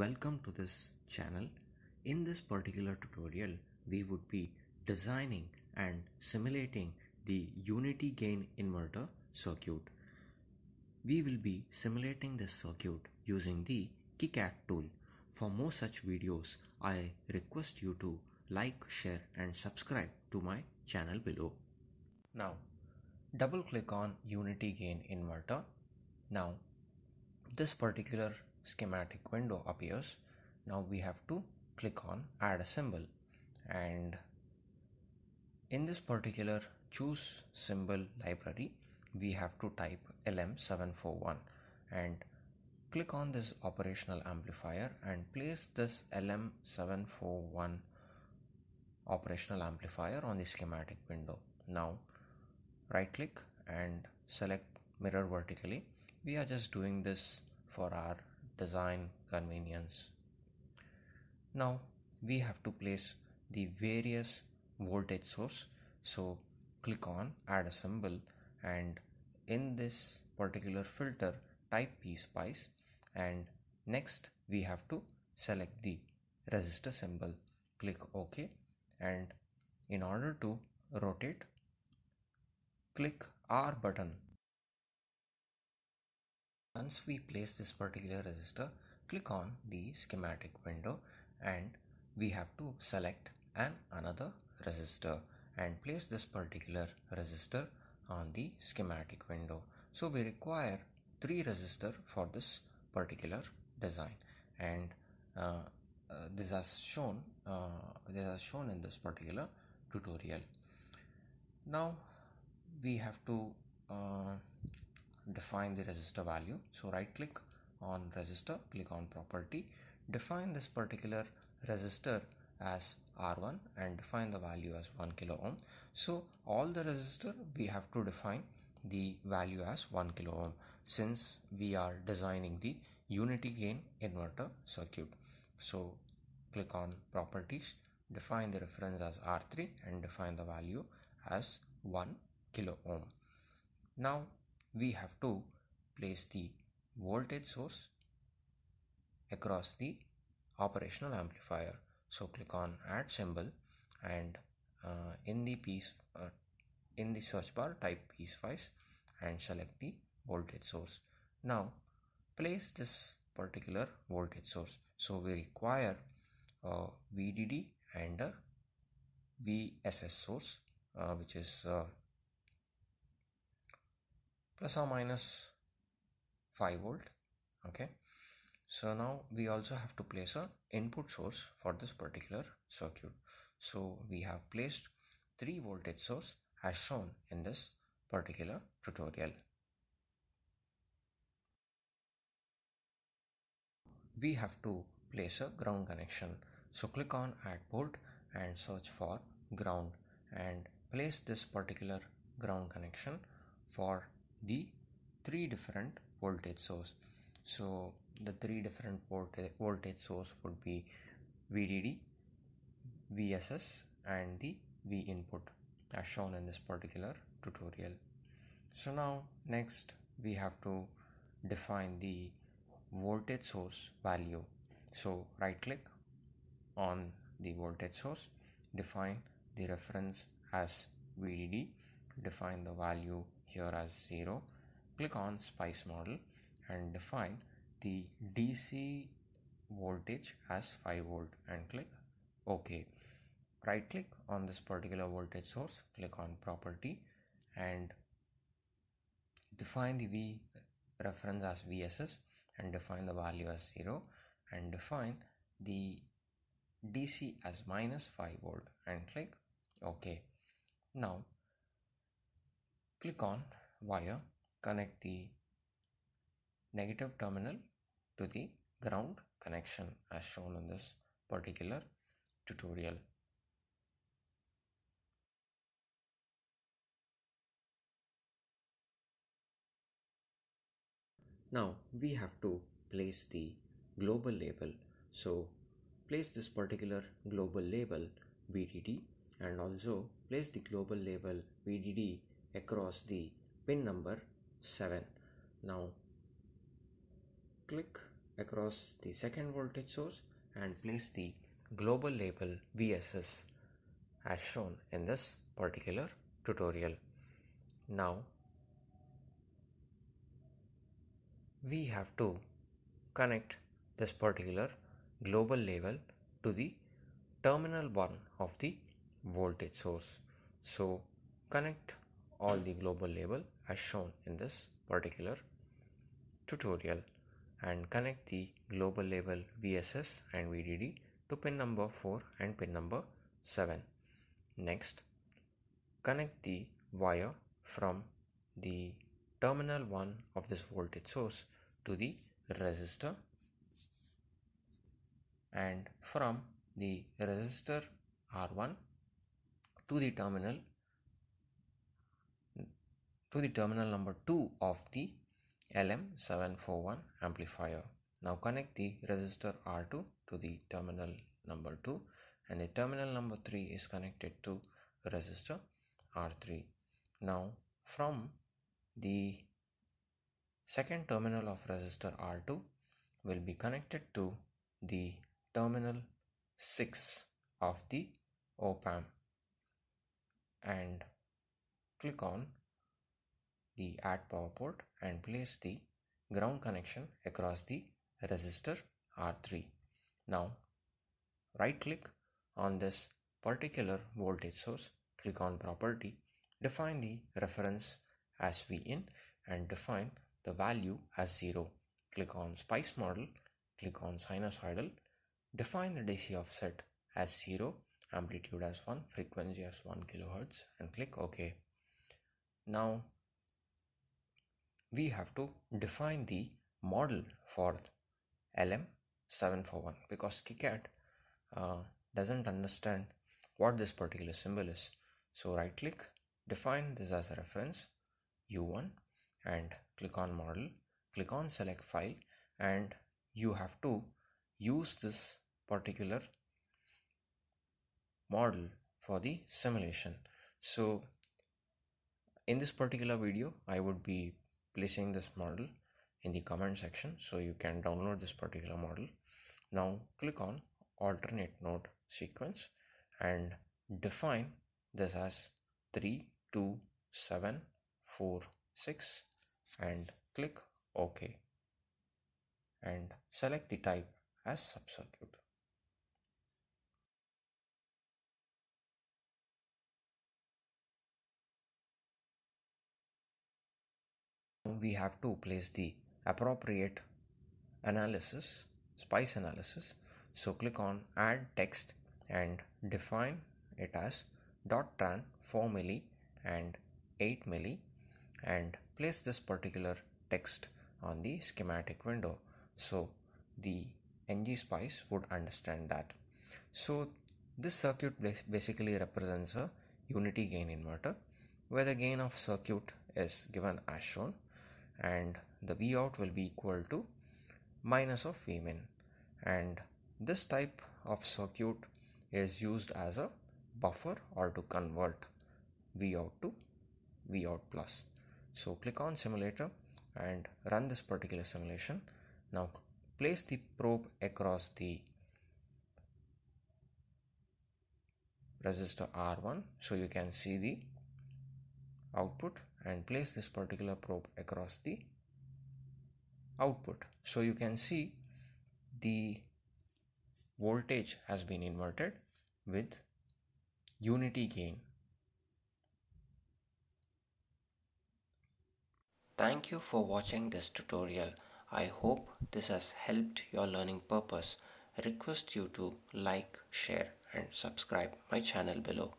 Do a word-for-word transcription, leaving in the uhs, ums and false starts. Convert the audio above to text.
Welcome to this channel. In this particular tutorial, we would be designing and simulating the unity gain inverter circuit. We will be simulating this circuit using the KiCad tool. For more such videos, I request you to like, share and subscribe to my channel below. Now, double click on unity gain inverter. Now, this particular schematic window appears. Now we have to click on add a symbol, and in this particular choose symbol library we have to type L M seven forty-one and click on this operational amplifier and place this L M seven forty-one operational amplifier on the schematic window. Now right click and select mirror vertically. We are just doing this for our design convenience. Now we have to place the various voltage source, so click on add a symbol and in this particular filter type PSpice, and next we have to select the resistor symbol, click OK, and in order to rotate click R button. Once we place this particular resistor, click on the schematic window and we have to select an another resistor and place this particular resistor on the schematic window. So we require three resistors for this particular design, and uh, uh, these are shown uh, these are shown in this particular tutorial. Now we have to uh, define the resistor value, so right click on resistor, click on property, define this particular resistor as R one and define the value as one kilo ohm. So all the resistor we have to define the value as one kilo ohm since we are designing the unity gain inverter circuit. So click on properties, define the reference as R three and define the value as one kilo ohm. Now we have to place the voltage source across the operational amplifier. So click on add symbol and uh, in the piece uh, in the search bar type PSpice and select the voltage source. Now place this particular voltage source. So we require a V D D and a V S S source uh, which is uh, plus or minus five volt. Okay, so now we also have to place a input source for this particular circuit. So we have placed three voltage source as shown in this particular tutorial. We have to place a ground connection, so click on add port and search for ground and place this particular ground connection for the three different voltage source. So the three different volta voltage source would be V D D, V S S and the V input as shown in this particular tutorial. So now next we have to define the voltage source value. So right click on the voltage source, define the reference as V D D, define the value here as zero, click on spice model and define the D C voltage as five volt and click OK. Right click on this particular voltage source, click on property and define the V reference as V S S and define the value as zero and define the D C as minus five volt and click OK. Now click on wire, connect the negative terminal to the ground connection as shown in this particular tutorial. Now we have to place the global label, so place this particular global label V D D and also place the global label V D D across the pin number seven. Now click across the second voltage source and place the global label V S S as shown in this particular tutorial. Now we have to connect this particular global label to the terminal one of the voltage source. So connect all the global label as shown in this particular tutorial and connect the global label V S S and V D D to pin number four and pin number seven. Next, connect the wire from the terminal one of this voltage source to the resistor, and from the resistor R one to the terminal to the terminal number two of the L M seven forty-one amplifier. Now connect the resistor R two to the terminal number two, and the terminal number three is connected to resistor R three. Now from the second terminal of resistor R two will be connected to the terminal six of the op-amp and click on the add power port and place the ground connection across the resistor R three. Now right click on this particular voltage source, click on property, define the reference as Vin and define the value as zero. Click on spice model, click on sinusoidal, define the D C offset as zero, amplitude as one, frequency as one kilohertz, and click OK. Now we have to define the model for L M seven forty-one because KiCad uh, doesn't understand what this particular symbol is. So right click, define this as a reference U one, and click on model, click on select file, and you have to use this particular model for the simulation. So in this particular video I would be placing this model in the comment section so you can download this particular model. Now click on alternate node sequence and define this as three, two, seven, four, six and click OK and select the type as sub-circuit. We have to place the appropriate analysis, spice analysis. So click on add text and define it as dot tran four milli and eight milli and place this particular text on the schematic window so the ng spice would understand that. So this circuit basically represents a unity gain inverter where the gain of circuit is given as shown and the Vout will be equal to minus of Vmin, and this type of circuit is used as a buffer or to convert Vout to Vout plus. So click on simulator and run this particular simulation. Now place the probe across the resistor R one so you can see the output, and place this particular probe across the output so you can see the voltage has been inverted with unity gain. Thank you for watching this tutorial. I hope this has helped your learning purpose. I request you to like, share and subscribe my channel below.